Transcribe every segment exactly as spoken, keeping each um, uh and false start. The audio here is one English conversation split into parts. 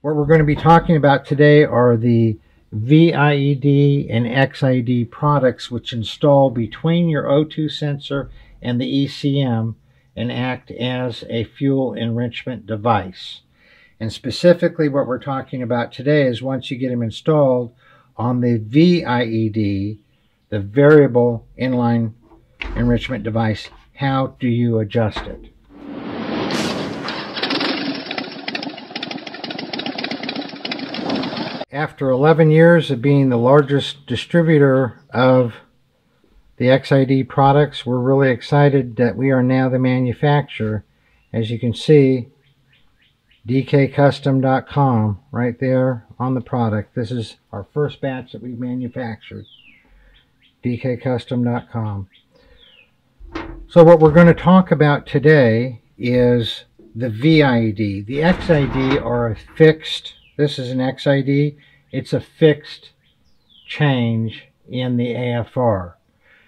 What we're going to be talking about today are the V I E D and X I E D products, which install between your O two sensor and the E C M and act as a fuel enrichment device. And specifically what we're talking about today is once you get them installed on the V I E D, the variable inline enrichment device, how do you adjust it? After eleven years of being the largest distributor of the X I E D products, we're really excited that we are now the manufacturer. As you can see, D K custom dot com right there on the product. This is our first batch that we've manufactured. D K custom dot com. So what we're going to talk about today is the V I E D. The X I E D are a fixed, this is an X I E D, it's a fixed change in the A F R.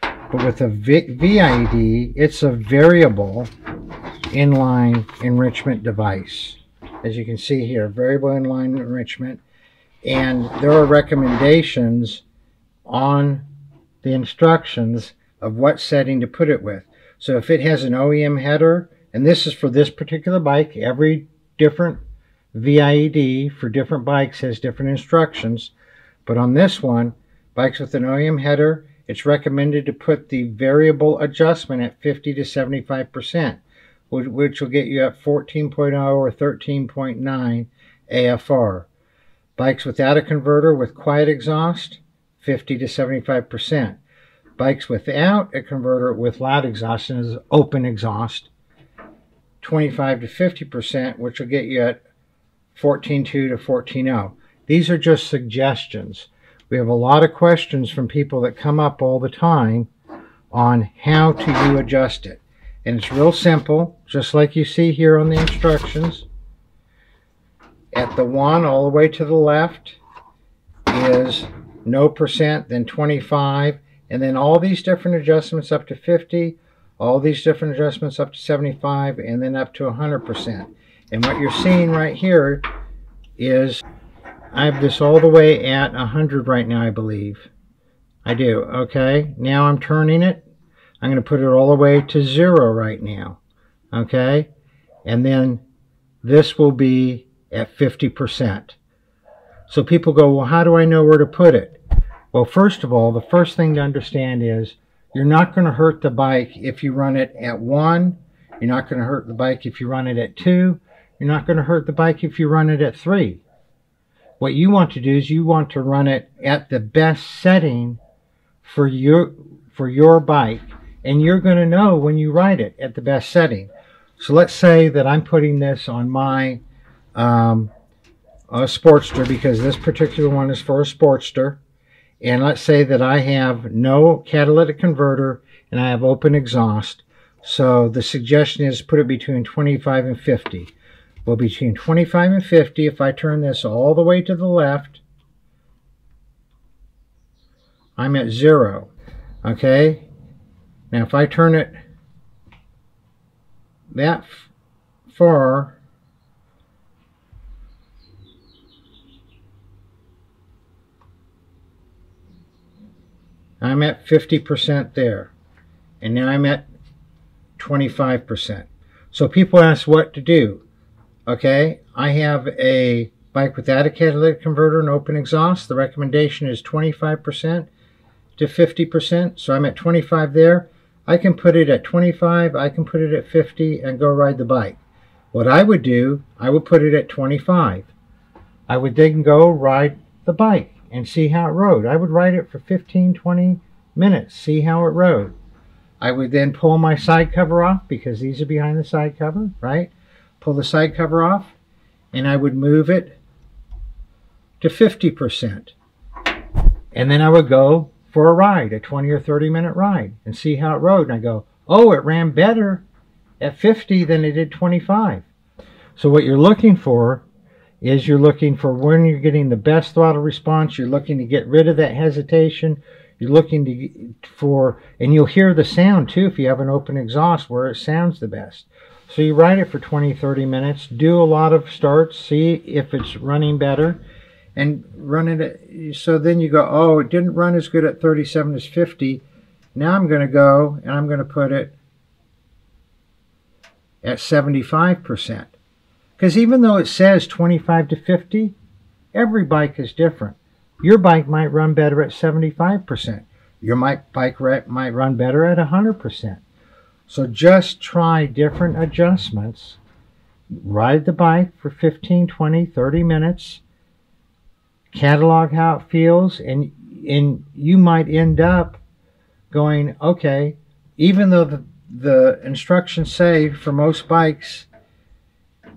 But with a V I E D, it's a variable inline enrichment device. As you can see here, variable inline enrichment. And there are recommendations on the instructions of what setting to put it with. So if it has an O E M header, and this is for this particular bike, every different V I E D for different bikes has different instructions. But on this one, bikes with an O E M header, it's recommended to put the variable adjustment at fifty to seventy-five percent, which will get you at fourteen point oh or thirteen point nine A F R. Bikes without a converter with quiet exhaust, fifty to seventy-five percent. Bikes without a converter with loud exhaust, and is open exhaust, twenty-five to fifty percent, which will get you at fourteen point two to fourteen point oh. These are just suggestions. We have a lot of questions from people that come up all the time on how to you adjust it. And it's real simple, just like you see here on the instructions. At the one all the way to the left is no percent, then twenty-five, and then all these different adjustments up to fifty, all these different adjustments up to seventy-five, and then up to one hundred percent. And what you're seeing right here is I have this all the way at one hundred right now, I believe. I do, okay. Now I'm turning it. I'm going to put it all the way to zero right now, okay. And then this will be at fifty percent. So people go, well, how do I know where to put it? Well, first of all, the first thing to understand is you're not going to hurt the bike if you run it at one. You're not going to hurt the bike if you run it at two. You're not going to hurt the bike if you run it at three. What you want to do is you want to run it at the best setting for your for your bike, and you're going to know when you ride it at the best setting. So let's say that I'm putting this on my um, uh, Sportster, because this particular one is for a Sportster, and let's say that I have no catalytic converter and I have open exhaust. So the suggestion is put it between twenty-five and fifty. Well, between twenty-five and fifty, if I turn this all the way to the left, I'm at zero. Okay? Now, if I turn it that far, I'm at fifty percent there. And now I'm at twenty-five percent. So people ask what to do. Okay, I have a bike without a catalytic converter and open exhaust. The recommendation is twenty-five percent to fifty percent. So I'm at twenty-five there. I can put it at twenty-five, I can put it at fifty, and go ride the bike. What I would do, I would put it at twenty-five. I would then go ride the bike and see how it rode. I would ride it for fifteen, twenty minutes, see how it rode. I would then pull my side cover off, because these are behind the side cover, right? Pull the side cover off, and I would move it to fifty percent. And then I would go for a ride, a twenty or thirty minute ride, and see how it rode. And I go, oh, it ran better at fifty than it did twenty-five. So what you're looking for is you're looking for when you're getting the best throttle response. You're looking to get rid of that hesitation. You're looking to for, and you'll hear the sound too if you have an open exhaust where it sounds the best. So you ride it for twenty, thirty minutes, do a lot of starts, see if it's running better, and run it. So then you go, oh, it didn't run as good at thirty-seven as fifty. Now I'm going to go and I'm going to put it at seventy-five percent. Because even though it says twenty-five to fifty, every bike is different. Your bike might run better at seventy-five percent. Your bike might run better at one hundred percent. So just try different adjustments. Ride the bike for fifteen, twenty, thirty minutes. Catalog how it feels, and and you might end up going, okay, even though the, the instructions say for most bikes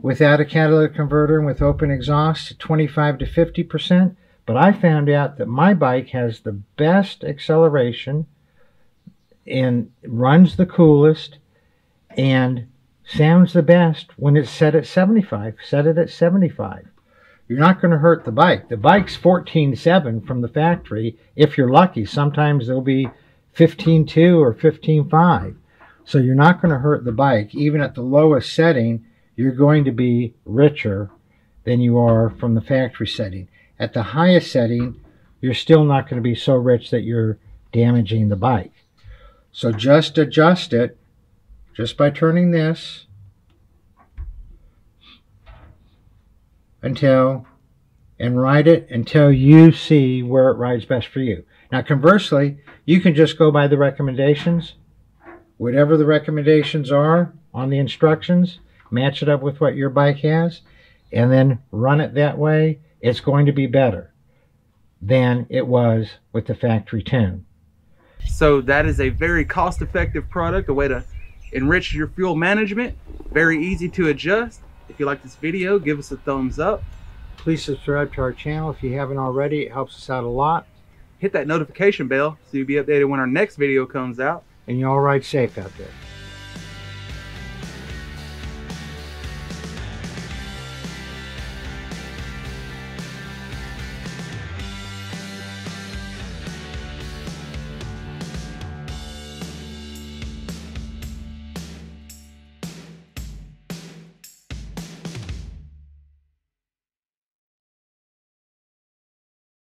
without a catalytic converter and with open exhaust, twenty-five to fifty percent, but I found out that my bike has the best acceleration and runs the coolest and sounds the best when it's set at seventy-five. Set it at seventy-five. You're not going to hurt the bike. The bike's fourteen point seven from the factory. If you're lucky, sometimes there'll be fifteen point two or fifteen point five. So you're not going to hurt the bike. Even at the lowest setting, you're going to be richer than you are from the factory setting. At the highest setting, you're still not going to be so rich that you're damaging the bike. So just adjust it just by turning this until, and ride it until you see where it rides best for you. Now conversely, you can just go by the recommendations. Whatever the recommendations are on the instructions, match it up with what your bike has, and then run it that way. It's going to be better than it was with the factory tune. So that is a very cost-effective product, a way to enrich your fuel management, very easy to adjust. If you like this video, give us a thumbs up. Please subscribe to our channel if you haven't already. It helps us out a lot. Hit that notification bell so you'll be updated when our next video comes out. And you all ride safe out there.